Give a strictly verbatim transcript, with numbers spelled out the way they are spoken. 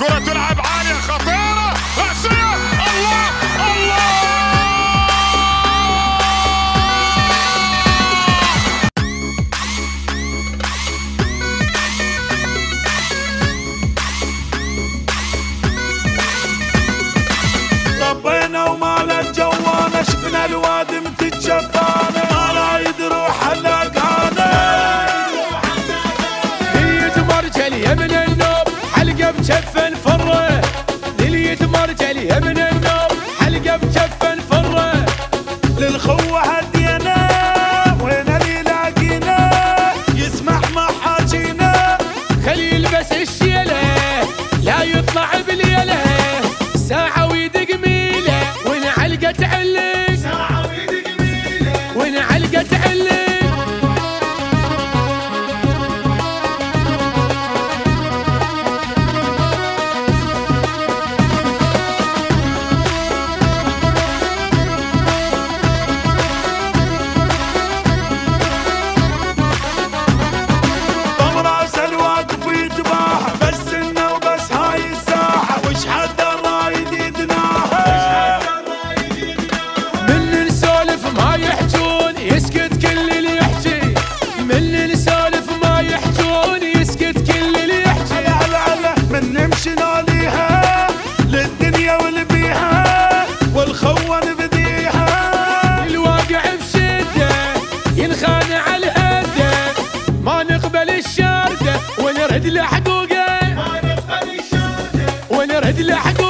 كرة تلعب عالية خطيرة رأسية. الله الله طبينا وما له جوانا شفنا الواد متجفانا ما لا يدرو حلاق هانا يتمرجليها من النوم حلقة بجفن فره للي يتمرجليها من النوم حلقة بجفن فره للخوة هدينا وين اللي لاقينا يسمح ما حاجينا خلي يلبس الشيله لا يطلع بليله ساعة ويدق ميله وين علقة تعلق ساعة ويدق ميله وين علقة تعلق ونرد له حقوقه ونرد له حقوقه.